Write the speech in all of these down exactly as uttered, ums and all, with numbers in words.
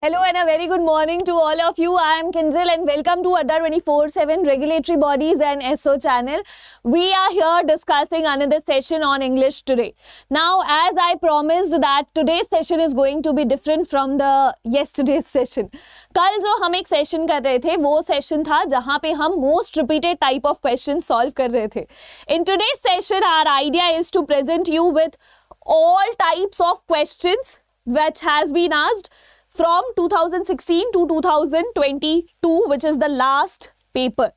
Hello and a very good morning to all of you. I am Kinjal and welcome to Adda two forty-seven Regulatory Bodies and S O channel. We are here discussing another session on English today. Now, as I promised that today's session is going to be different from the yesterday's session. कल जो हम एक session कर रहे थे वो session था जहाँ पे हम most repeated type of question solve कर रहे थे. In today's session, our idea is to present you with all types of questions which has been asked from twenty sixteen to twenty twenty-two, which is the last paper.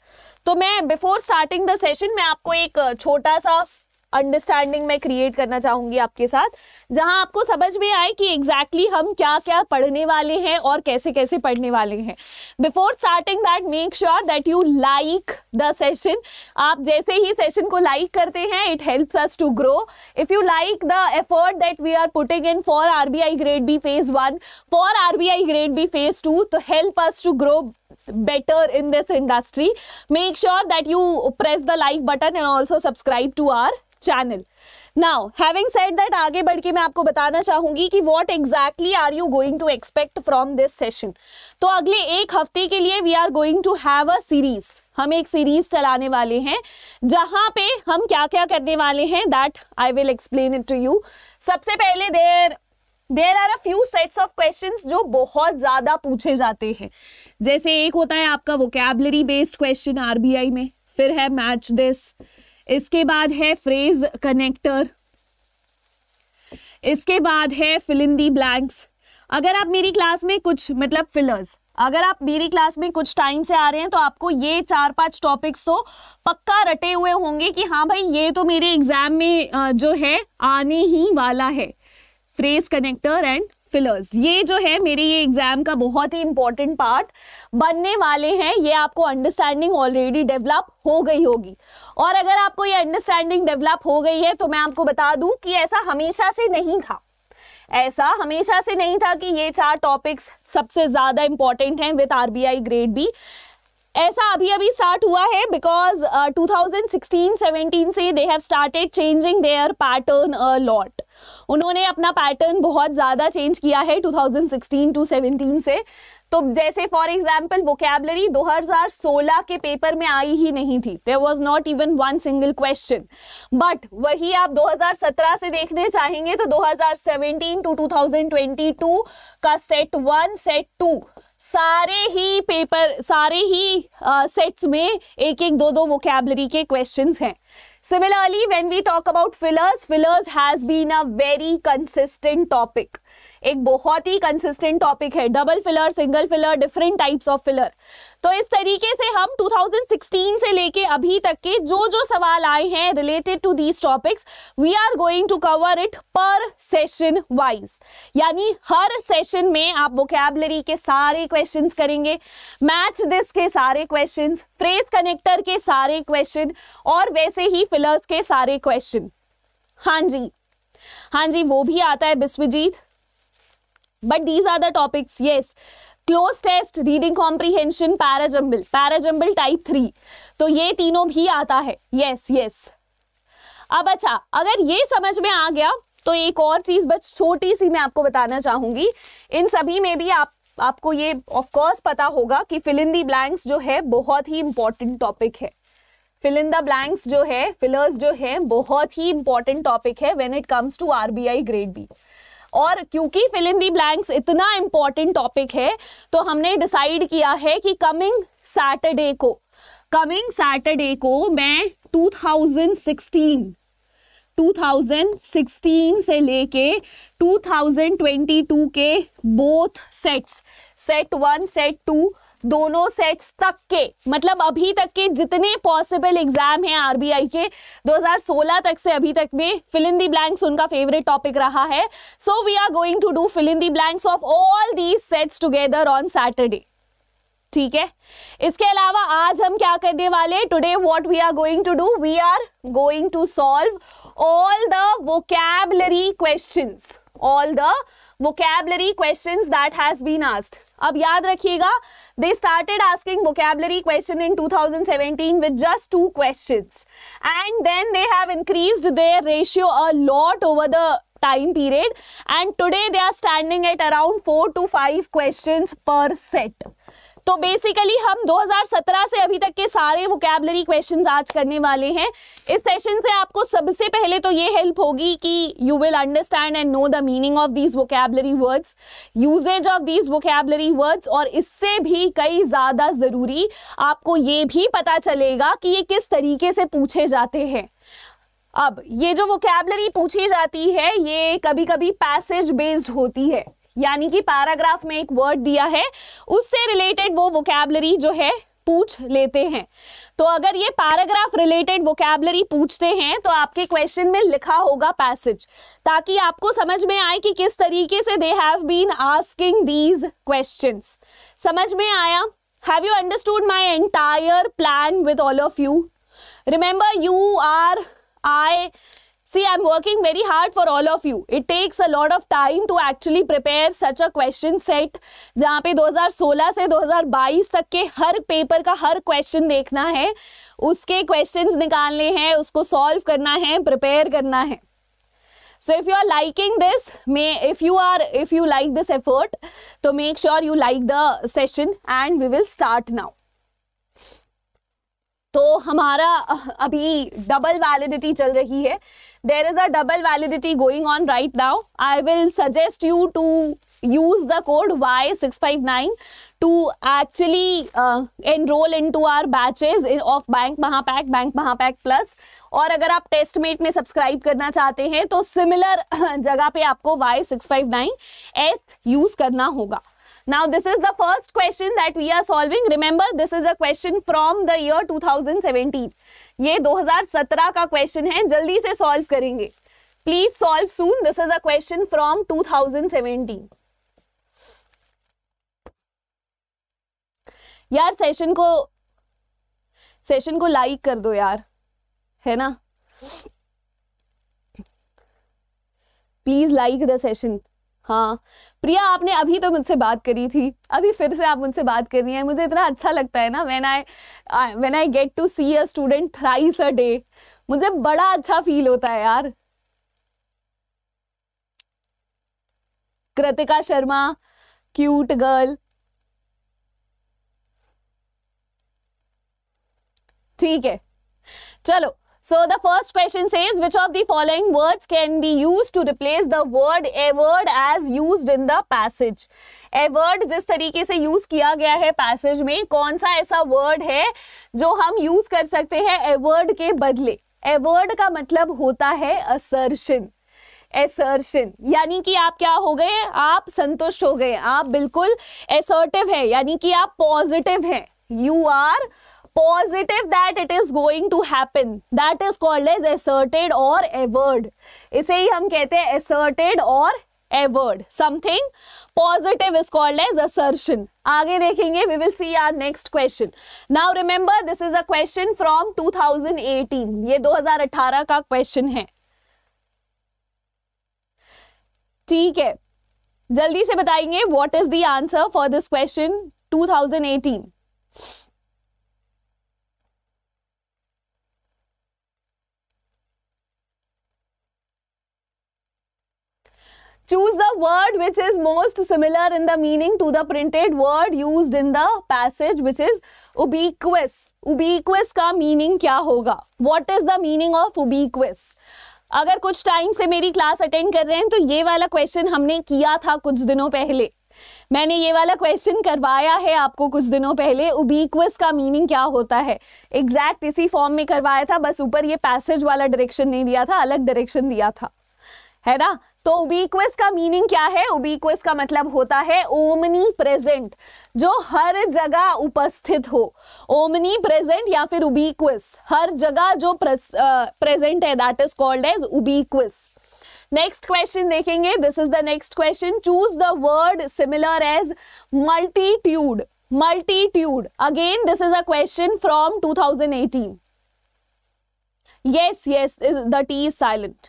तो मैं before starting the session मैं आपको एक छोटा सा understanding में create करना चाहूँगी आपके साथ, जहाँ आपको समझ में आए कि एग्जैक्टली exactly हम क्या क्या पढ़ने वाले हैं और कैसे कैसे पढ़ने वाले हैं. Before starting that make sure that you like the session. आप जैसे ही सेशन को लाइक like करते हैं it helps us to grow. If you like the effort that we are putting in for R B I grade B phase one, for R B I grade B phase two, तो help us to grow better in this industry. Make sure that you press the like button and also subscribe to our channel. Now, having said that, आगे बढ़ के मैं आपको बताना चाहूँगी कि what exactly are you going to expect from this session. तो अगले एक हफ्ते के लिए we are going to have a series. हम एक सीरीज चलाने वाले हैं जहाँ पे हम क्या क्या करने वाले हैं that I will explain it to you. सबसे पहले there There are a few sets of questions जो बहुत ज़्यादा पूछे जाते हैं. जैसे एक होता है आपका वोकैबुलरी बेस्ड क्वेश्चन आरबीआई में, फिर है मैच दिस, इसके बाद है फ्रेज कनेक्टर, इसके बाद है फिल इन दी ब्लैंक्स. अगर आप मेरी क्लास में कुछ मतलब फिलर्स अगर आप मेरी क्लास में कुछ टाइम से आ रहे हैं तो आपको ये चार पांच टॉपिक्स तो पक्का रटे हुए होंगे कि हाँ भाई ये तो मेरे एग्जाम में जो है आने ही वाला है. फ्रेज कनेक्टर एंड फिलर्स ये जो है मेरे ये एग्जाम का बहुत ही इंपॉर्टेंट पार्ट बनने वाले हैं. ये आपको अंडरस्टैंडिंग ऑलरेडी डेवलप हो गई होगी, और अगर आपको ये अंडरस्टैंडिंग डेवलप हो गई है तो मैं आपको बता दूं कि ऐसा हमेशा से नहीं था. ऐसा हमेशा से नहीं था कि ये चार टॉपिक्स सबसे ज़्यादा इंपॉर्टेंट हैं विद आरबीआई ग्रेड बी. ऐसा अभी अभी स्टार्ट हुआ है because two thousand sixteen seventeen से they have started changing their pattern a lot. उन्होंने अपना पैटर्न बहुत ज़्यादा चेंज किया है two thousand sixteen to seventeen से. तो जैसे फॉर एग्जांपल वोकैबुलरी दो हज़ार सोलह के पेपर में आई ही नहीं थी. There was not even one single question. But वही आप दो हज़ार सत्रह से देखने चाहेंगे तो दो हज़ार सत्रह to two thousand twenty two का सेट वन सेट टू सारे ही पेपर सारे ही आ, सेट्स में एक एक दो दो वोकैबुलरी के क्वेश्चंस हैं. Similarly, when we talk about fillers, fillers has been a very consistent topic. एक बहुत ही consistent topic है. Double filler, single filler, different types of filler. तो इस तरीके से हम टू थाउजेंड सिक्सटीन से लेके अभी तक के जो जो सवाल आए हैं related to these topics, we are going to cover it per session wise. यानी हर session में आप vocabulary के सारे questions करेंगे, match this के सारे questions, phrase connector के सारे question, और वैसे ही फिलर्स के सारे क्वेश्चन. हाँ जी हाँ जी वो भी आता है Biswajit. But these are the topics. Yes, cloze test, reading comprehension, parajumble parajumble type three, तो ये तीनों भी आता है. यस यस अब अच्छा, अगर ये समझ में आ गया तो एक और चीज बस छोटी सी मैं आपको बताना चाहूंगी. इन सभी में भी आप आपको ये ऑफ कोर्स पता होगा कि फिल इन दी ब्लैंक्स जो है बहुत ही इंपॉर्टेंट टॉपिक है. फिल इन द ब्लैंक्स जो है फिलर्स जो है बहुत ही इंपॉर्टेंट टॉपिक है when it comes to RBI grade B. और क्योंकि फिल इन दी ब्लैंक्स इतना इंपॉर्टेंट टॉपिक है तो हमने डिसाइड किया है कि कमिंग सैटरडे को कमिंग सैटरडे को मैं two thousand sixteen two thousand sixteen से लेके टू थाउजेंड ट्वेंटी टू के both sets set one set to दोनों सेट्स तक के, मतलब अभी तक के जितने पॉसिबल एग्जाम हैं आरबीआई के दो हज़ार सोलह तक से अभी तक में, फिल इन दी ब्लैंक्स उनका फेवरेट टॉपिक रहा है. So we are going to do fill in the blanks of all these sets together on Saturday. ठीक है, इसके अलावा आज हम क्या करने वाले, today what we are going to do, we are going to solve all the vocabulary questions all the vocabulary questions that has been asked. अब याद रखिएगा, they started asking vocabulary question in two thousand seventeen with just two questions, and then they have increased their ratio a lot over the time period, and today they are standing at around four to five questions per set. तो basically हम दो हज़ार सत्रह से अभी तक के सारे वोकैबुलरी क्वेश्चंस आज करने वाले हैं. इस सेशन से आपको सबसे पहले तो ये हेल्प होगी कि you will understand and know the meaning of these vocabulary words, usages of these vocabulary words, और इससे भी कई ज़्यादा ज़रूरी आपको ये भी पता चलेगा कि ये किस तरीके से पूछे जाते हैं. अब ये जो वोकैबुलरी पूछी जाती है ये कभी कभी पैसेज बेस्ड होती है, यानी कि पैराग्राफ में एक वर्ड दिया है उससे रिलेटेड वो वोकैबुलरी जो है पूछ लेते हैं. तो अगर ये पैराग्राफ रिलेटेड वोकैबुलरी पूछते हैं तो आपके क्वेश्चन में लिखा होगा पैसेज, ताकि आपको समझ में आए कि किस तरीके से they have been asking these questions. समझ में आया? Have you understood my entire plan with all of you? Remember you are I. See, I'm working very hard for all of you. It takes a lot of time to actually prepare such a question set, जहाँ पे दो हज़ार सोलह से दो हज़ार बाईस तक के हर पेपर का हर क्वेश्चन देखना है, उसके क्वेश्चंस निकालने हैं, उसको सॉल्व करना है, प्रिपेयर करना है. So if you are liking this, may if you are if you like this effort, तो make sure you like the session and we will start now. तो हमारा अभी डबल वैलिडिटी चल रही है. There is a double validity going on right now. I will suggest you to use the code Y six five nine to actually enroll into our batches of bank Mahapack, bank महापैक plus. और अगर आप test met में subscribe करना चाहते हैं तो similar जगह पे आपको Y six five nine S use करना होगा. Now this is the first question that we are solving. Remember, this is a question from the year twenty seventeen. ये दो हज़ार सत्रह का question है, जल्दी से solve करेंगे. Please solve soon. This is a question from twenty seventeen. यार session को session को like कर दो यार, है ना? Please like the session. हाँ प्रिया, आपने अभी तो मुझसे बात करी थी, अभी फिर से आप मुझसे बात कर रही हैं. मुझे इतना अच्छा लगता है ना, when I when I get to see a student thrice a day, मुझे बड़ा अच्छा फील होता है यार. Kritika Sharma, cute girl. ठीक है, चलो. So the first question says, which of the following words can be used to replace the word a word as used in the passage? A word जिस तरीके से use किया गया है passage में, कौन सा ऐसा word है जो हम use कर सकते हैं a word के बदले? A word का मतलब होता है assertion. assertion यानी कि आप क्या हो गए, आप संतुष्ट हो गए, आप बिल्कुल assertive है, यानी कि आप positive हैं. You are positive that it is going to happen. That is called as asserted or averred. इसे ही हम कहते हैं asserted or averred. Something positive is called as assertion. आगे देखेंगे, we will see our next question. Now remember, this is a question from twenty eighteen. ये दो हज़ार अठारह का question है. ठीक है, जल्दी से बताएंगे what is the answer for this question twenty eighteen. Choose the word which is most similar in the meaning to the printed word used in the passage, which is ubiquitous. Ubiquitous का meaning क्या होगा? What is the meaning of ubiquitous? अगर कुछ time से मेरी class attend कर रहे हैं तो ये वाला क्वेश्चन हमने किया था कुछ दिनों पहले. मैंने ये वाला क्वेश्चन करवाया है आपको कुछ दिनों पहले. उबिक्वस का मीनिंग क्या होता है? एग्जैक्ट इसी फॉर्म में करवाया था, बस ऊपर ये पैसेज वाला डायरेक्शन नहीं दिया था, अलग डायरेक्शन दिया था, है ना? तो उबिक्वस का मीनिंग क्या है? उबिक्वस का मतलब होता है ओमनी प्रेजेंट, जो हर जगह उपस्थित हो. ओमनी प्रेजेंट या फिर उबिक्वस, हर जगह जो प्रेजेंट है, that is called as ubiquitous. Next question देखेंगे. This is the next question. Choose the word similar as multitude. Multitude, again this is a question from two thousand eighteen. Yes yes, the T is silent.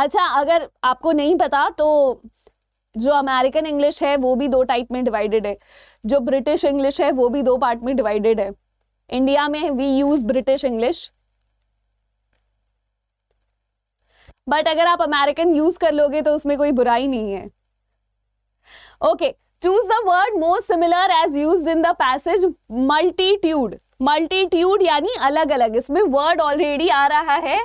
अच्छा, अगर आपको नहीं पता तो जो American English है वो भी दो टाइप में डिवाइडेड है, जो ब्रिटिश इंग्लिश है वो भी दो पार्ट में डिवाइडेड है. इंडिया में we use British English, but अगर आप अमेरिकन यूज कर लोगे तो उसमें कोई बुराई नहीं है. Okay, choose the word most similar as used in the passage multitude. Multitude यानी अलग अलग, इसमें वर्ड ऑलरेडी आ रहा है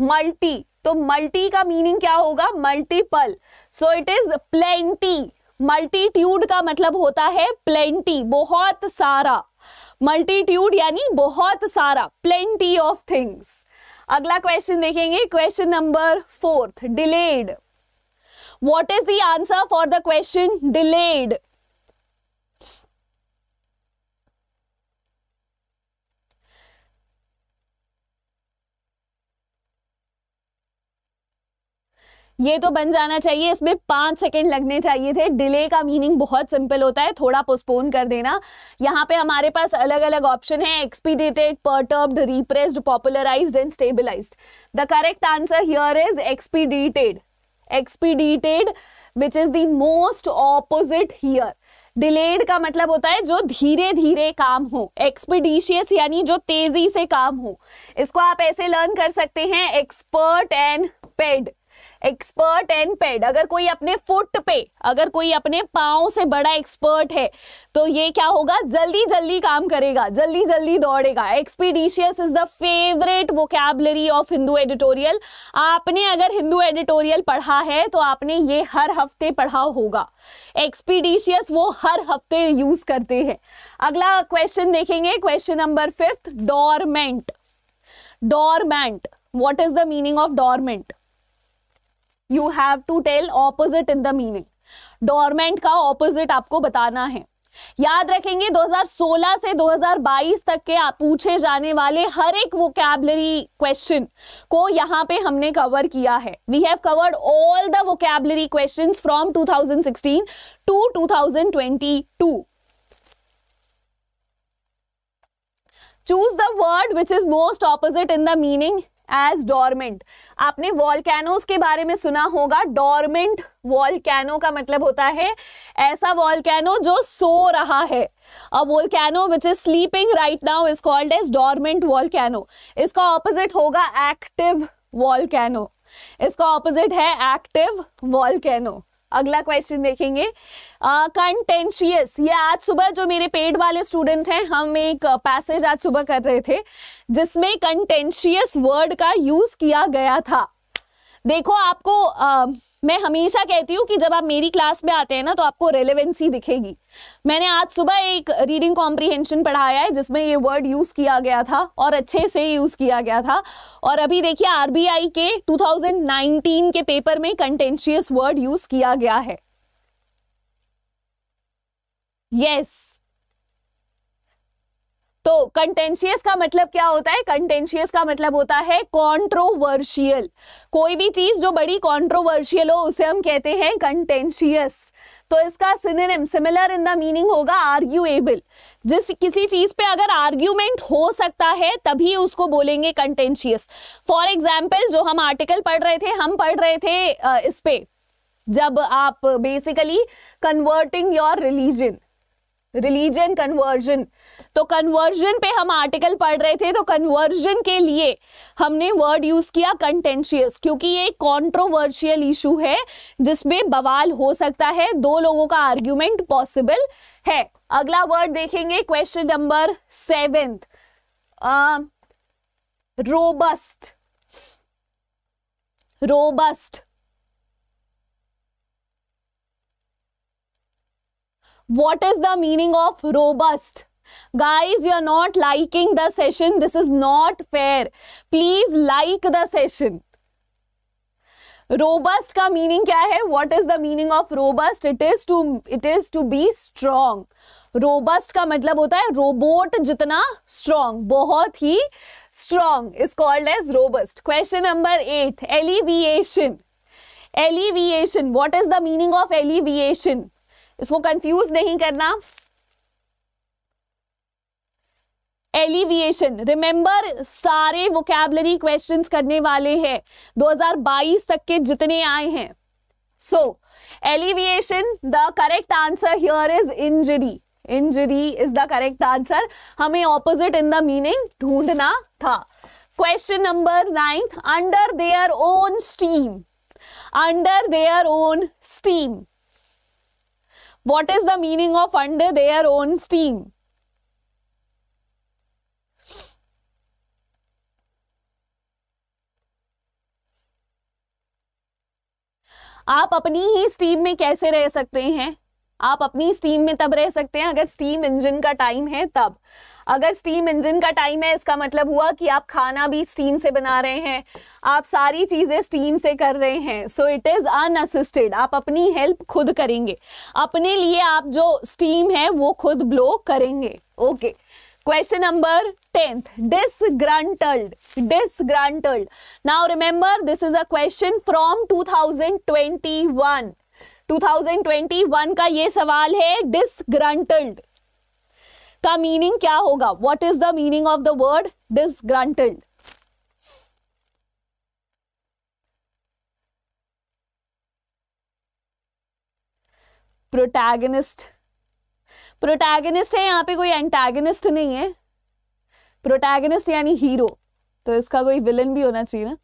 मल्टी, तो मल्टी का मीनिंग क्या होगा, multiple. So it is plenty. Multitude का मतलब होता है प्लेंटी, बहुत सारा. मल्टीट्यूड यानी बहुत सारा, प्लेंटी ऑफ थिंग्स. अगला क्वेश्चन देखेंगे, question number fourth, delayed. What is the answer for the question delayed? ये तो बन जाना चाहिए, इसमें पांच सेकंड लगने चाहिए थे. डिले का मीनिंग बहुत सिंपल होता है, थोड़ा पोस्टपोन कर देना. यहाँ पे हमारे पास अलग अलग ऑप्शन है, expedited, perturbed, repressed, popularized and stabilized. The correct answer here is expedited. Expedited which is the most opposite here. Delayed का मतलब होता है जो धीरे धीरे काम हो, एक्सपीडिशियस यानी जो तेजी से काम हो. इसको आप ऐसे लर्न कर सकते हैं, expert and paid. Expert and paid, अगर कोई अपने फुट पे, अगर कोई अपने पाँव से बड़ा एक्सपर्ट है तो ये क्या होगा, जल्दी जल्दी काम करेगा, जल्दी जल्दी दौड़ेगा. Expeditious is the favourite vocabulary of Hindu editorial. आपने अगर हिंदू एडिटोरियल पढ़ा है तो आपने ये हर हफ्ते पढ़ा होगा. एक्सपीडिशियस वो हर हफ्ते यूज करते हैं. अगला क्वेश्चन देखेंगे, question number fifth, dormant. Dormant, what is the meaning of dormant? You have to tell opposite in the meaning. Dormant का opposite आपको बताना है. याद रखेंगे दो हज़ार सोलह से दो हज़ार बाईस तक के पूछे जाने वाले हर एक वोकैबुलरी क्वेश्चन को यहाँ पे हमने कवर किया है. We have covered all the vocabulary questions from two thousand sixteen to two thousand twenty two. Choose the word which is most opposite in the meaning as dormant. आपने volcanoes के बारे में सुना होगा. डॉर्मेंट वॉल्केनो का मतलब होता है ऐसा वॉल्केनो जो सो रहा है. A volcano which is sleeping right now is called as dormant volcano. इसका ऑपोजिट होगा एक्टिव वॉल्केनो. इसका ऑपोजिट है एक्टिव वॉल्केनो. अगला क्वेश्चन देखेंगे, कंटेंशियस. uh, ये आज सुबह जो मेरे पेड वाले स्टूडेंट हैं, हम एक पैसेज आज सुबह कर रहे थे जिसमें कंटेंशियस वर्ड का यूज किया गया था. देखो आपको uh, मैं हमेशा कहती हूँ कि जब आप मेरी क्लास में आते हैं ना तो आपको रेलेवेंसी दिखेगी. मैंने आज सुबह एक रीडिंग कॉम्प्रिहेंशन पढ़ाया है जिसमें ये वर्ड यूज़ किया गया था और अच्छे से यूज़ किया गया था. और अभी देखिए आरबीआई के टू थाउजेंड नाइनटीन के पेपर में कंटेंशियस वर्ड यूज़ किया गया है. Yes yes. तो कंटेंशियस का मतलब क्या होता है? कंटेंशियस का मतलब होता है कंट्रोवर्शियल. कोई भी चीज जो बड़ी कंट्रोवर्शियल हो उसे हम कहते हैं कंटेंशियस. तो इसका synonym, similar in the meaning होगा आर्ग्यूएबल. जिस किसी चीज पे अगर आर्ग्यूमेंट हो सकता है तभी उसको बोलेंगे कंटेंशियस. फॉर एग्जाम्पल, जो हम आर्टिकल पढ़ रहे थे, हम पढ़ रहे थे इस पे, जब आप basically converting your religion, religion conversion, तो कन्वर्जन पे हम आर्टिकल पढ़ रहे थे. तो कन्वर्जन के लिए हमने वर्ड यूज किया कंटेंशियस, क्योंकि ये कंट्रोवर्शियल इशू है जिसमें बवाल हो सकता है, दो लोगों का आर्ग्यूमेंट पॉसिबल है. अगला वर्ड देखेंगे, question number seventh, robust. Robust, what is the meaning of robust? Guys, you are not liking the session. This is not fair. Please like the session. Robust का meaning क्या है? What is the meaning of robust? It is to, it is to be strong. Robust का मतलब होता है robot जितना strong, बहुत ही strong. It's called as robust. Question number eight, alleviation. Alleviation. What is the meaning of alleviation? इसको confuse नहीं करना. एलिविएशन, रिमेंबर सारे वोकैबुलरी क्वेश्चंस करने वाले हैं दो हज़ार बाईस तक के जितने आए हैं. So alleviation, the correct answer here is injury. Injury is the correct answer. हमें ऑपोजिट इन द मीनिंग ढूंढना था। Question number ninth, under their own steam, under their own steam, what is the meaning of under their own steam? आप अपनी ही steam में कैसे रह सकते हैं? आप अपनी स्टीम में तब रह सकते हैं अगर स्टीम इंजन का टाइम है तब। अगर स्टीम इंजन का टाइम है इसका मतलब हुआ कि आप खाना भी स्टीम से बना रहे हैं, आप सारी चीज़ें स्टीम से कर रहे हैं। सो इट इज़ अनअसिस्टेड, आप अपनी हेल्प खुद करेंगे, अपने लिए आप जो स्टीम है वो खुद ब्लो करेंगे। Okay, question number tenth, disgruntled, disgruntled. Now remember this is a question from two thousand twenty one, two thousand twenty one का ये सवाल है। डिसग्रंटल्ड का मीनिंग क्या होगा? What is the meaning of the word disgruntled? Protagonist, protagonist है यहां पे, कोई एंटैगनिस्ट नहीं है। प्रोटैगनिस्ट यानी हीरो, तो इसका कोई विलन भी होना चाहिए ना।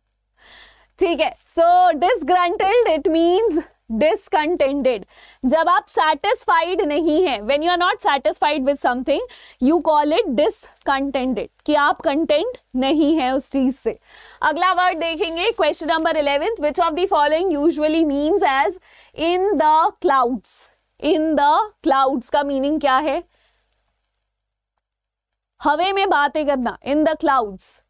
ठीक है, so disgruntled it means discontented. जब आप सैटिस्फाइड नहीं है, when you are not satisfied with something you call it discontented, कि आप कंटेंट नहीं है उस चीज से। अगला वर्ड देखेंगे, question number eleventh, which of the following usually means as in the clouds, in the clouds का मीनिंग क्या है? हवे में बातें करना, in the clouds.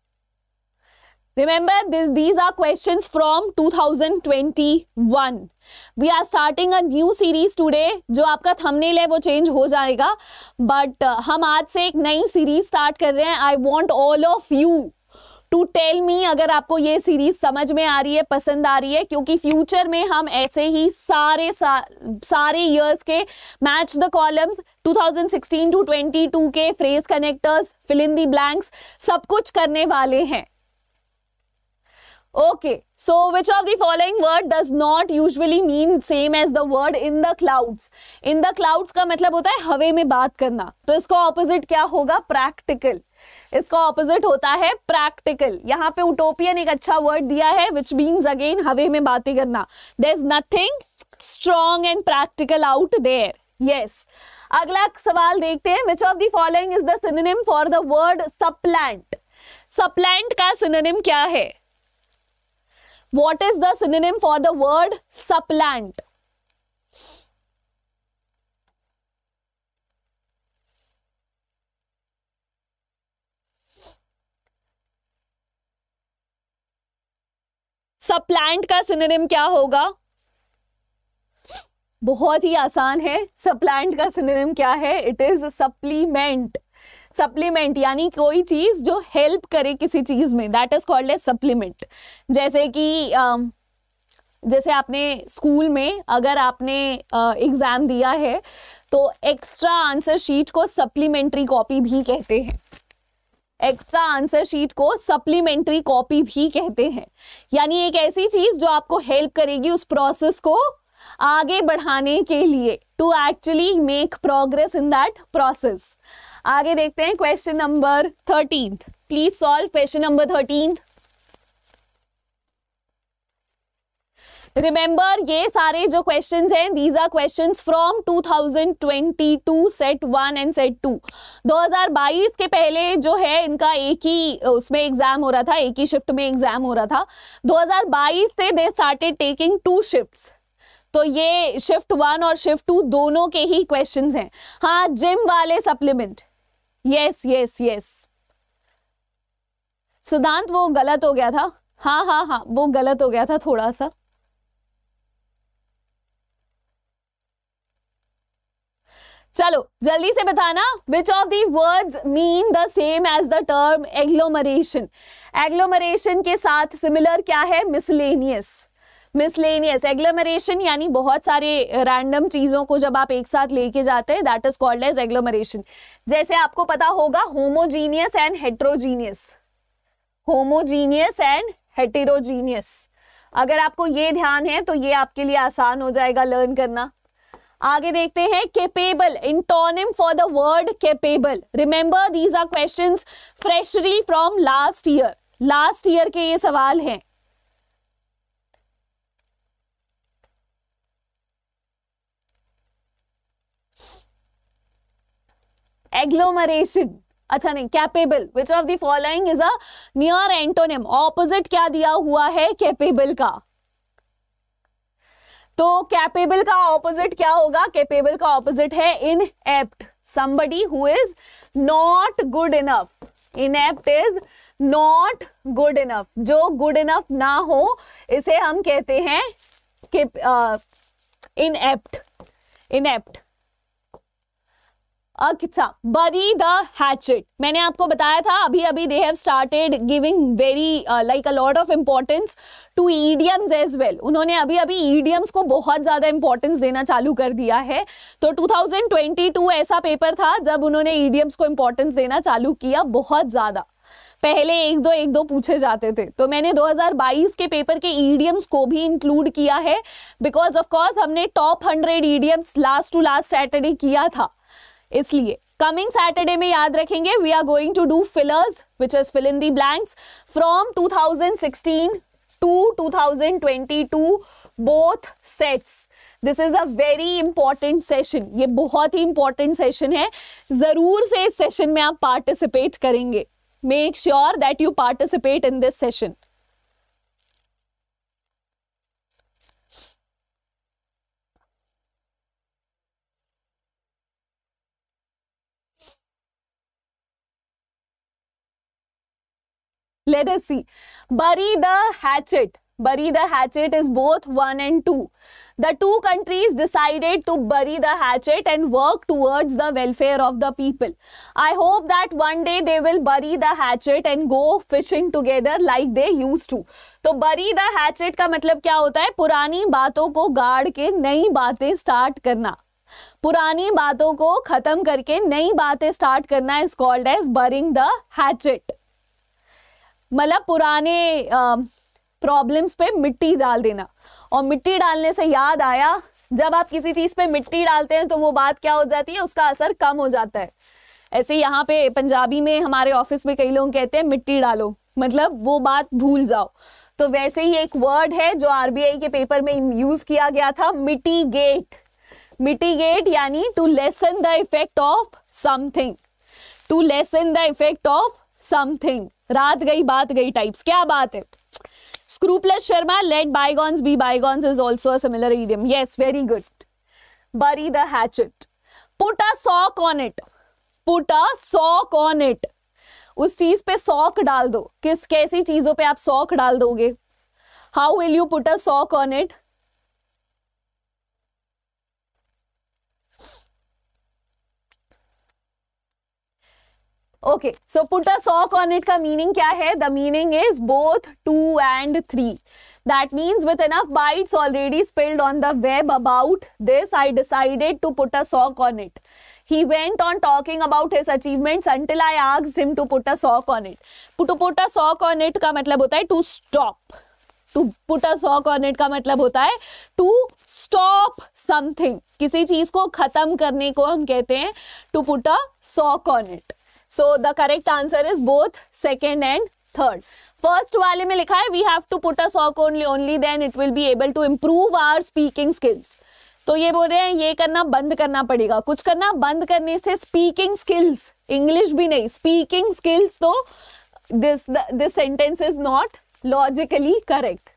Remember this, these are questions from two thousand twenty one. We are starting a new series today. जो आपका thumbnail है वो change हो जाएगा, but uh, हम आज से एक नई series start कर रहे हैं। I want all of you to tell me अगर आपको ये series समझ में आ रही है, पसंद आ रही है, क्योंकि future में हम ऐसे ही सारे सा, सारे years के match the columns, two thousand sixteen to twenty two के phrase connectors, fill in the blanks, सब कुछ करने वाले हैं। Okay, so which of the following word does not usually mean same as the word in the clouds? In the clouds का मतलब होता है हवे में बात करना, तो इसका ऑपोजिट क्या होगा? प्रैक्टिकल। इसका ऑपोजिट होता है प्रैक्टिकल। यहाँ पे यूटोपियन एक अच्छा वर्ड दिया है which means again हवे में बातें करना। There is nothing strong and practical out there. Yes. अगला सवाल देखते हैं, which of the following is the synonym for the word supplant? Supplant का synonym क्या है? What is the synonym for the word supplant? Supplant का synonym क्या होगा? बहुत ही आसान है। Supplant का synonym क्या है? It is supplement. सप्लीमेंट यानी कोई चीज जो हेल्प करे किसी चीज में, that is called as supplement. जैसे कि जैसे आपने स्कूल में अगर आपने एग्जाम दिया है तो एक्स्ट्रा आंसर शीट को सप्लीमेंट्री कॉपी भी कहते हैं। एक्स्ट्रा आंसर शीट को सप्लीमेंट्री कॉपी भी कहते हैं, यानी एक ऐसी चीज जो आपको हेल्प करेगी उस प्रोसेस को आगे बढ़ाने के लिए, to actually make progress in that process. आगे देखते हैं question number thirteen, please solve question number thirteen. Remember ये सारे जो क्वेश्चंस हैं these are questions from two thousand twenty two set one and set two. दो हज़ार बाईस के पहले जो है इनका एक ही उसमें एग्जाम हो रहा था, एक ही शिफ्ट में एग्जाम हो रहा था। दो हज़ार बाईस से they started taking two shifts, तो ये शिफ्ट वन और शिफ्ट टू दोनों के ही क्वेश्चंस हैं। हाँ, जिम वाले सप्लीमेंट, यस यस यस। सिद्धांत वो गलत हो गया था, हाँ हाँ हाँ वो गलत हो गया था थोड़ा सा। चलो जल्दी से बताना, which of the words mean the same as the term agglomeration? Agglomeration के साथ सिमिलर क्या है? Miscellaneous, miscellaneous. एग्लोमरेशन यानी बहुत सारे रैंडम चीज़ों को जब आप एक साथ लेके जाते हैं that is called as agglomeration. जैसे आपको पता होगा homogeneous and heterogeneous, homogeneous and heterogeneous. अगर आपको ये ध्यान है तो ये आपके लिए आसान हो जाएगा लर्न करना। आगे देखते हैं capable, antonym for the word capable. Remember these are questions freshly from last year. Last year के ये सवाल हैं. Agglomeration. अच्छा नहीं, capable. Which of the following is a near antonym? Opposite क्या दिया हुआ है capable का? तो कैपेबल का ऑपोजिट क्या होगा? कैपेबल का ऑपोजिट है inept. Somebody who is not good enough. Inept is not good enough. जो गुड इनफ ना हो इसे हम कहते हैं इनएप्ट. इनएप्ट. अच्छा, बरी द हैचेट. मैंने आपको बताया था अभी अभी they have started giving very like a lot of importance to idioms as well. उन्होंने अभी अभी ईडियम्स को बहुत ज़्यादा इम्पोर्टेंस देना चालू कर दिया है. तो टू थाउजेंड ट्वेंटी टू ऐसा पेपर था जब उन्होंने ईडियम्स को इम्पोर्टेंस देना चालू किया बहुत ज़्यादा. पहले एक दो एक दो पूछे जाते थे. तो मैंने दो हज़ार बाईस के पेपर के ईडियम्स को भी इंक्लूड किया है बिकॉज ऑफकोर्स हमने top hundred idioms last to last Saturday किया था. इसलिए कमिंग सैटरडे में याद रखेंगे we are going to do fillers which is fill in the blanks from two thousand sixteen to two thousand twenty two both sets. This is a very important session. ये बहुत ही important session है. जरूर से इस session में आप participate करेंगे. Make sure that you participate in this session. Let us see. Bury the hatchet. Bury the hatchet is both one and two. The two countries decided to bury the hatchet and work towards the welfare of the people. I hope that one day they will bury the hatchet and go fishing together like they used to. तो bury the hatchet का मतलब क्या होता है? पुरानी बातों को गाड़ के नई बातें स्टार्ट करना. पुरानी बातों को खत्म करके नई बातें स्टार्ट करना is called as burying the hatchet. मतलब पुराने प्रॉब्लम्स पे मिट्टी डाल देना. और मिट्टी डालने से याद आया, जब आप किसी चीज़ पे मिट्टी डालते हैं तो वो बात क्या हो जाती है, उसका असर कम हो जाता है. ऐसे यहाँ पे पंजाबी में हमारे ऑफिस में कई लोग कहते हैं मिट्टी डालो, मतलब वो बात भूल जाओ. तो वैसे ही एक वर्ड है जो आरबीआई के पेपर में यूज़ किया गया था, मिटिगेट. मिटिगेट यानी to lessen the effect of something. To lessen the effect of something. रात गई बात गई टाइप्स. क्या बात है. Scrupulous Sharma, let bygones be bygones is also a similar idiom. Yes, very good. Bury the hatchet. Put a sock on it. Put a sock on it. उस चीज पे सॉक डाल दो. किस कैसी चीजों पे आप सॉक डाल दोगे? How will you put a sock on it? Okay, so put a sock on it का मीनिंग क्या है? The meaning is both two and three. That means with enough bytes already spilled on the web about this I decided to put a sock on it. He went on talking about his achievements until I asked him to put a sock on it. To put a sock on it का मतलब होता है to stop. To put a sock on it का मतलब होता है to stop something. किसी चीज को खत्म करने को हम कहते हैं to put a sock on it. So the correct answer is both second and third. First वाले में लिखा है we have to put a sock only only then it will be able to improve our speaking skills. तो ये बोल रहे हैं ये करना बंद करना पड़ेगा. कुछ करना बंद करने से speaking skills, English भी नहीं, speaking skills. तो this the, this sentence is not logically correct.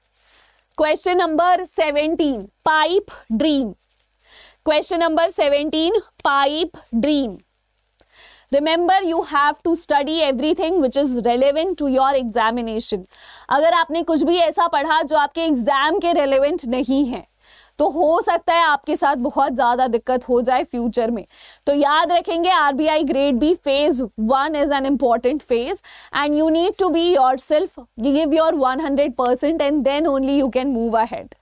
Question number seventeen, pipe dream. Question number seventeen, pipe dream. Remember, you have to study everything which is relevant to your examination. अगर आपने कुछ भी ऐसा पढ़ा जो आपके exam के relevant नहीं है तो हो सकता है आपके साथ बहुत ज़्यादा दिक्कत हो जाए फ्यूचर में. तो याद रखेंगे RBI grade B phase one is an important phase and you need to be yourself. Give your one hundred percent and then only you can move ahead.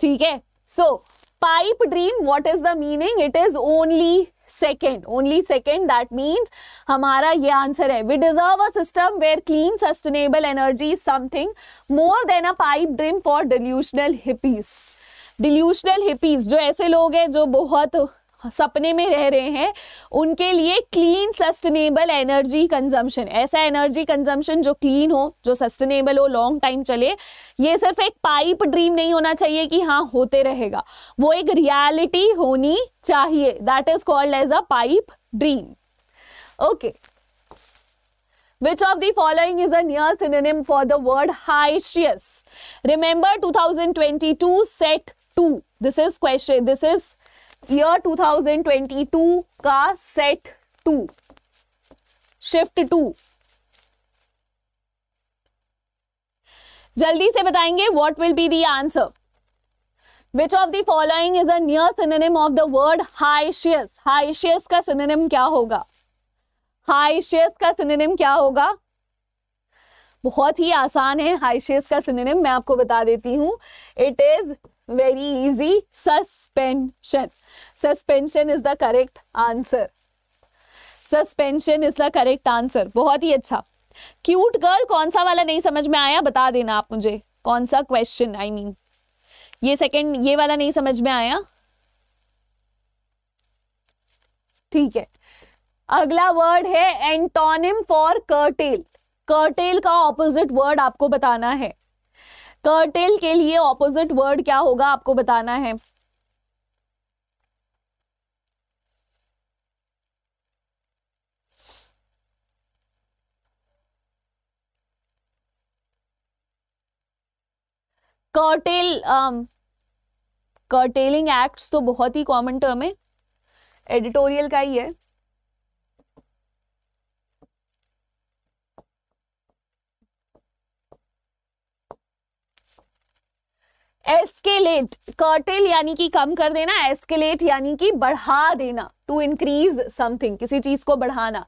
ठीक है. So pipe dream, what is the meaning? It is only Second, only second. That means हमारा ये answer है. We deserve a system where clean, sustainable energy is something more than a pipe dream for delusional hippies. Delusional hippies, जो ऐसे लोग हैं जो बहुत सपने में रह रहे हैं, उनके लिए क्लीन सस्टेनेबल एनर्जी कंजम्पशन, ऐसा एनर्जी कंजम्पशन जो क्लीन हो, जो सस्टेनेबल हो, लॉन्ग टाइम चले, ये सिर्फ एक पाइप ड्रीम नहीं होना चाहिए कि हाँ होते रहेगा, वो एक रियलिटी होनी चाहिए. That is called as a pipe dream. Okay, Which of the following is a near synonym for the word hiatus? Remember twenty twenty-two set two. This is question. This is year twenty twenty-two का set two. Shift two. जल्दी से बताएंगे what will be the answer. Which of the following is a near synonym of the word hiatus? Hiatus का synonym क्या होगा? हाइशियस का synonym क्या होगा? बहुत ही आसान है. हाइशियस का सिनोनिम मैं आपको बता देती हूँ. It is very easy. Suspension. Suspension is the correct answer. Suspension is the correct answer. बहुत ही अच्छा. क्यूट गर्ल कौन सा वाला नहीं समझ में आया बता देना आप मुझे, कौन सा क्वेश्चन, आई मीन ये सेकेंड, ये वाला नहीं समझ में आया. ठीक है, अगला वर्ड है एंटोनिम फॉर कर्टेल. कर्टेल का ऑपोजिट वर्ड आपको बताना है. कर्टेल के लिए ऑपोजिट वर्ड क्या होगा आपको बताना है. कर्टेल, कर्टेलिंग एक्ट्स तो बहुत ही कॉमन टर्म है, एडिटोरियल का ही है. एस्केलेट. कर्टेल यानी कि कम कर देना, एस्केलेट यानी कि बढ़ा देना, टू इंक्रीज समथिंग, किसी चीज को बढ़ाना.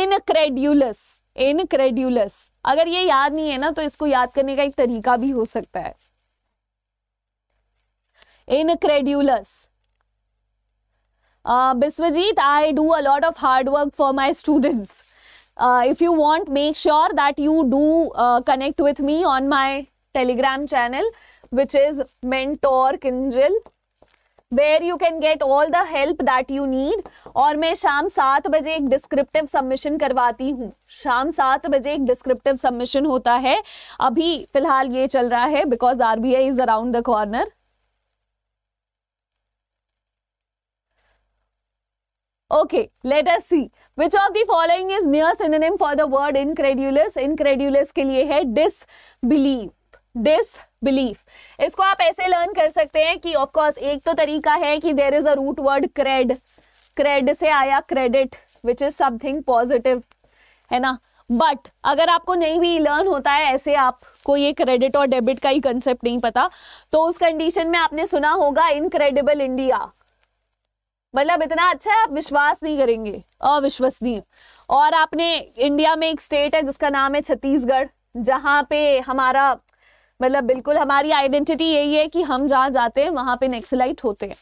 इनक्रेड्यूलस. इनक्रेड्यूलस अगर ये याद नहीं है ना तो इसको याद करने का एक तरीका भी हो सकता है. Incredulous. Biswajit, I do a lot of hard work for my students. If you want make sure that you do connect with me on my Telegram channel which is Mentor Kinjal, where you can get all the help that you need. और मैं शाम सात बजे एक descriptive submission करवाती हूँ. शाम सात बजे एक डिस्क्रिप्टिव सबमिशन होता है. अभी फिलहाल ये चल रहा है because R B I is around the corner. Okay, let us see. Which of the following is near synonym for the word incredulous? Incredulous के लिए है disbelief. Disbelief. इसको आप ऐसे लर्न कर सकते हैं कि ऑफ कोर्स एक तो तरीका है कि there is a root word cred. Cred से आया credit, which is something positive, है ना. बट अगर आपको नहीं भी लर्न होता है, ऐसे आपको ये क्रेडिट और डेबिट का ही कंसेप्ट नहीं पता, तो उस कंडीशन में आपने सुना होगा इनक्रेडिबल इंडिया. मतलब इतना अच्छा है आप विश्वास नहीं करेंगे, अविश्वसनीय. और आपने, इंडिया में एक स्टेट है जिसका नाम है छत्तीसगढ़, जहाँ पे हमारा, मतलब बिल्कुल हमारी आइडेंटिटी यही है कि हम जहाँ जाते हैं वहाँ पे नक्सलाइट होते हैं.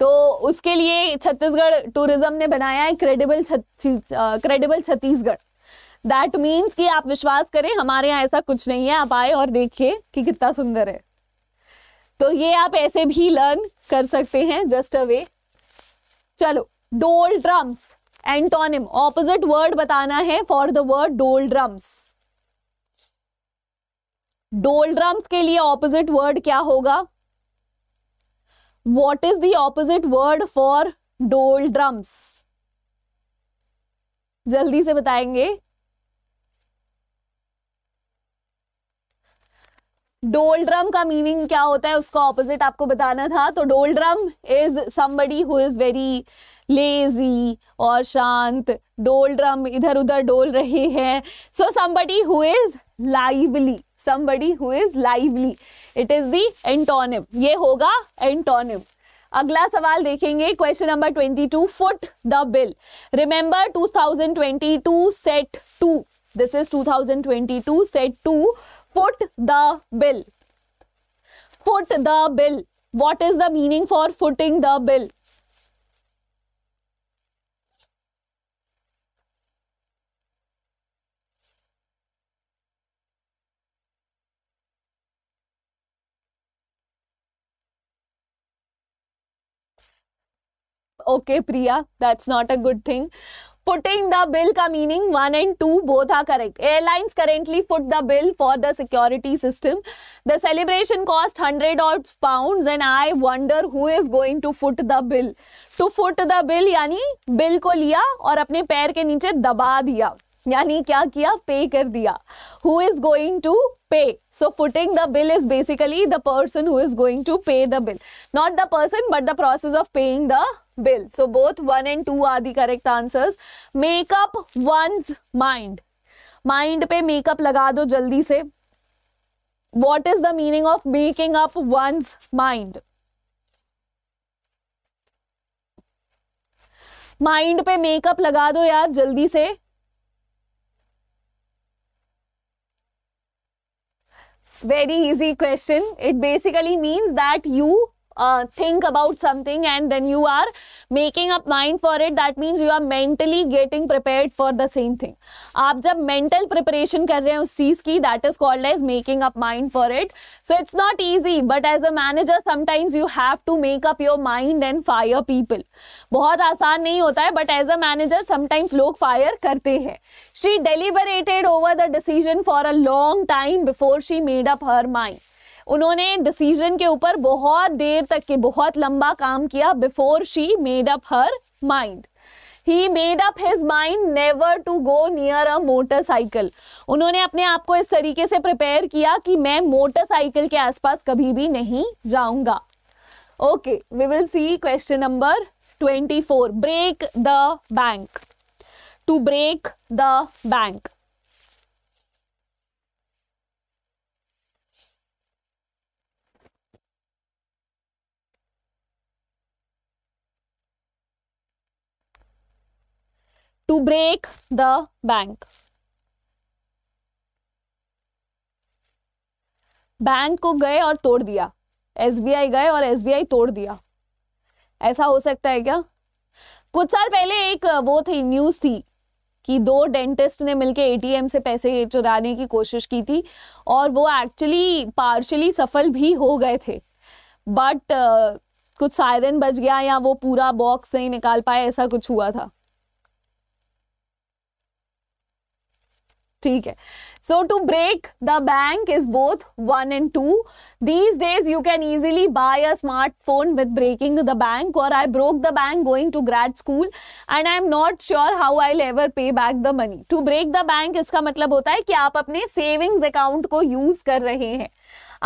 तो उसके लिए छत्तीसगढ़ टूरिज्म ने बनाया है credible credible Chhattisgarh. That means कि आप विश्वास करें, हमारे यहाँ ऐसा कुछ नहीं है. आप आए और देखिए कि कितना सुंदर है. तो ये आप ऐसे भी लर्न कर सकते हैं, जस्ट अ वे. चलो, डोल ड्रम्स. एंटोनिम, ऑपोजिट वर्ड बताना है for the word doldrums. Doldrums के लिए ऑपोजिट वर्ड क्या होगा? What is the opposite word for doldrums? जल्दी से बताएंगे. डोलड्रम का मीनिंग क्या होता है, उसका ऑपोजिट आपको बताना था. तो doldrum is somebody who is very lazy और शांत. डोलड्रम इधर उधर डोल रहे हैं. So somebody who is lively. somebody who is lively, it is the antonym. ये होगा antonym. अगला सवाल देखेंगे, question number twenty-two. foot the bill. remember twenty twenty-two set two. this is twenty twenty-two set two. foot the bill. foot the bill. what is the meaning for footing the bill? Okay, Priya, that's not a good thing. Putting the bill का meaning one and two both are correct. Airlines currently foot the bill for the security system. The celebration cost hundred odd pounds and I wonder who is going to foot the bill. To foot the bill यानी bill को लिया और अपने पैर के नीचे दबा दिया, यानी क्या किया, पे कर दिया. Who is going to pay? So footing the bill is basically the person who is going to pay the bill, not the person but the process of paying the bill. So both one and two are the correct answers. Make up one's mind. Mind पे makeup लगा दो जल्दी से. What is the meaning of making up one's mind? Mind पे makeup लगा दो यार जल्दी से. Very easy question. It basically means that you uh, think about something and then you are making up mind for it. That means you are mentally getting prepared for the same thing. आप जब mental preparation कर रहे हैं उस चीज की, that is called as making up mind for it. So it's not easy, but as a manager sometimes you have to make up your mind and fire people. बहुत आसान नहीं होता है, but as a manager sometimes लोग fire करते हैं. She deliberated over the decision for a long time before she made up her mind. उन्होंने decision के ऊपर बहुत देर तक के बहुत लंबा काम किया before she made up her mind. He made up his mind never to go near a motorcycle. उन्होंने अपने आप को इस तरीके से प्रिपेयर किया कि मैं मोटरसाइकिल के आसपास कभी भी नहीं जाऊंगा. Okay, we will see question number twenty four. Break the bank. To break the bank. To break the bank. Bank को गए और तोड़ दिया. एस बी आई गए और एस बी आई तोड़ दिया. ऐसा हो सकता है क्या? कुछ साल पहले एक वो थी न्यूज थी कि दो डेंटिस्ट ने मिलके ए टी एम से पैसे चुराने की कोशिश की थी और वो एक्चुअली पार्शली सफल भी हो गए थे, बट uh, कुछ सायरन बज गया या वो पूरा बॉक्स नहीं निकाल पाए, ऐसा कुछ हुआ था. ठीक है. So to break the bank is both one and two. These days you can easily buy a smartphone with breaking the bank. Or I broke the bank going to grad school and I am not sure how I'll ever pay back the money. To break the bank इसका मतलब होता है कि आप अपने savings account को use कर रहे हैं.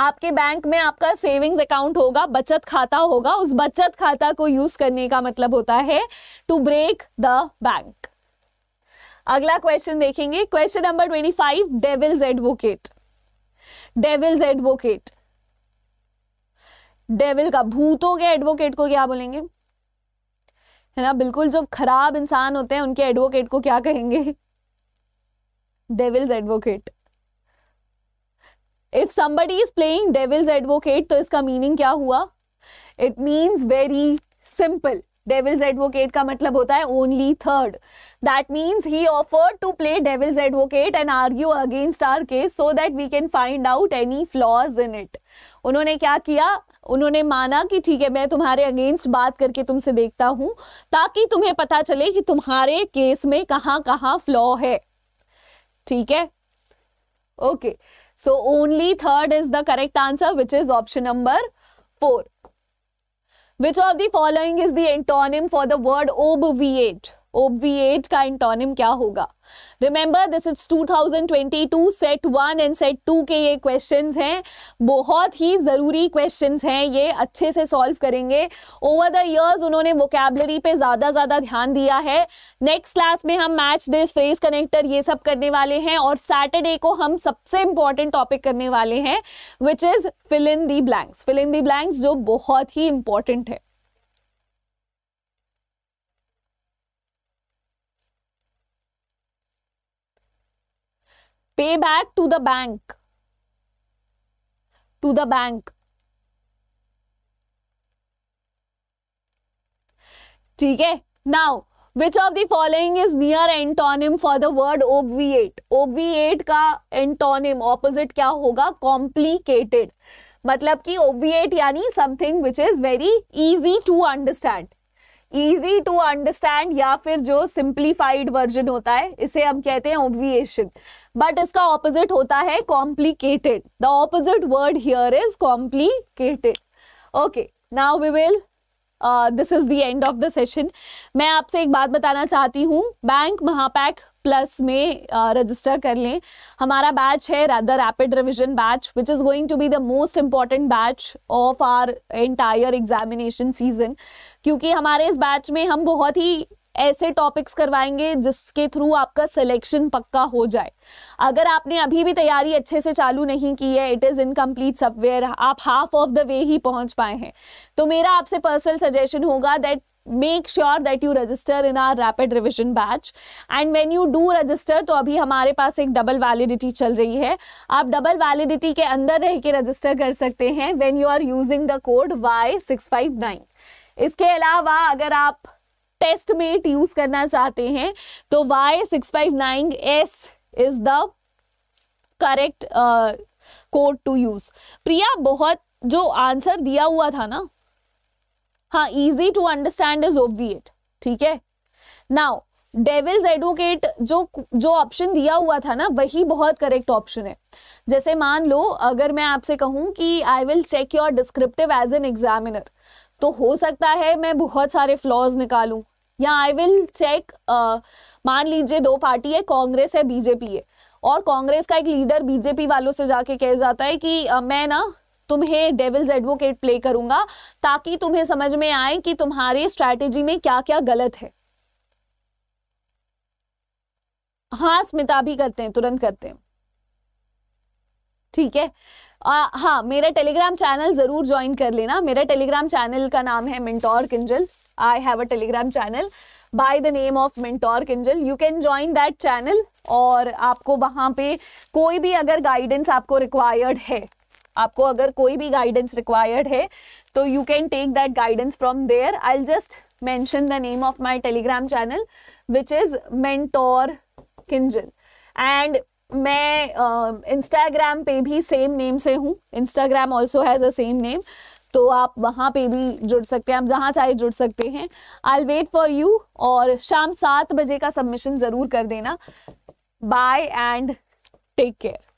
आपके बैंक में आपका सेविंग्स अकाउंट होगा, बचत खाता होगा, उस बचत खाता को यूज करने का मतलब होता है टू ब्रेक द बैंक. अगला क्वेश्चन देखेंगे, question number twenty five. Devil's advocate. Devil's advocate. Devil का, भूतों के एडवोकेट को क्या बोलेंगे, है ना, बिल्कुल जो खराब इंसान होते हैं उनके एडवोकेट को क्या कहेंगे? Devil's advocate. If somebody is playing devil's advocate तो इसका मीनिंग क्या हुआ? It means very simple. Devil's advocate का मतलब होता है only third. That means he offered to play devil's advocate and argue against our case so that we can find out any flaws in it. उन्होंने क्या किया, उन्होंने माना कि ठीक है, मैं तुम्हारे अगेंस्ट बात करके तुमसे देखता हूं ताकि तुम्हें पता चले कि तुम्हारे केस में कहां कहां फ्लॉ है. ठीक है. Okay, so only third is the correct answer which is option number four. Which of the following is the antonym for the word obviate? Obviate का antonym क्या होगा? Remember, this is twenty twenty-two set one and set two के ये questions हैं, बहुत ही ज़रूरी questions हैं, ये अच्छे से solve करेंगे. Over the years उन्होंने vocabulary पे ज़्यादा ज़्यादा ध्यान दिया है. Next class में हम match this, phrase connector, ये सब करने वाले हैं और Saturday को हम सबसे important topic करने वाले हैं which is fill in the blanks. Fill in the blanks जो बहुत ही important है. Pay back to the bank. To the bank. ठीक है. Now, which of the following is near antonym for the word obviate? Obviate का antonym, opposite क्या होगा? Complicated. मतलब कि obviate यानी something which is very easy to understand. Easy to understand या फिर जो सिंप्लीफाइड वर्जन होता है, इसे हम कहते हैं ओब्विएशन. बट इसका ऑपोजिट होता है complicated. The opposite word here is complicated. Okay, now we will this is the end of the session. मैं आपसे एक बात बताना चाहती हूँ, बैंक महापैक प्लस में रजिस्टर uh, कर लें. हमारा बैच है the rapid revision batch, which is going to be the most important batch of our entire examination season, क्योंकि हमारे इस बैच में हम बहुत ही ऐसे टॉपिक्स करवाएंगे जिसके थ्रू आपका सिलेक्शन पक्का हो जाए. अगर आपने अभी भी तैयारी अच्छे से चालू नहीं की है, इट इज़ इनकम्प्लीट समवेयर, आप हाफ ऑफ द वे ही पहुंच पाए हैं, तो मेरा आपसे पर्सनल सजेशन होगा that make sure that you register in our rapid revision batch. And when you do register, तो अभी हमारे पास एक डबल वैलिडिटी चल रही है, आप डबल वैलिडिटी के अंदर रह के रजिस्टर कर सकते हैं when you are using the code Y six five nine. इसके अलावा अगर आप टेस्ट मेट यूज करना चाहते हैं तो Y six five nine S is the correct code to use. Priya, बहुत जो आंसर दिया हुआ था ना, हाँ, इजी टू अंडरस्टैंड इज ओब्विएट, ठीक है. नाउ डेविल्स एडवोकेट जो जो ऑप्शन दिया हुआ था ना, वही बहुत करेक्ट ऑप्शन है. जैसे मान लो अगर मैं आपसे कहूँ कि I will check your descriptive as an examiner, तो हो सकता है मैं बहुत सारे फ्लॉज निकालूं. या आई विल चेक, मान लीजिए दो पार्टी है, कांग्रेस है बीजेपी है, और कांग्रेस का एक लीडर बीजेपी वालों से जाके कह जाता है कि uh, मैं ना तुम्हें डेविल्स एडवोकेट प्ले करूंगा ताकि तुम्हें समझ में आए कि तुम्हारी स्ट्रैटेजी में क्या क्या गलत है. हाँ, स्मिता भी करते हैं, तुरंत करते हैं, ठीक है. आ, हाँ, मेरा टेलीग्राम चैनल जरूर ज्वाइन कर लेना. मेरा टेलीग्राम चैनल का नाम है mentor Kinjal. I have a Telegram channel by the name of mentor Kinjal. You can join that channel और आपको वहाँ पे कोई भी अगर गाइडेंस आपको रिक्वायर्ड है, आपको अगर कोई भी गाइडेंस रिक्वायर्ड है तो you can take that guidance from there. I will just mention the name of my Telegram channel which is mentor Kinjal. And मैं इंस्टाग्राम uh, पे भी सेम नेम से हूँ. Instagram also has a same name, तो आप वहाँ पे भी जुड़ सकते हैं, आप जहाँ चाहे जुड़ सकते हैं. I will wait for you. और शाम सात बजे का सबमिशन ज़रूर कर देना. Bye and take care.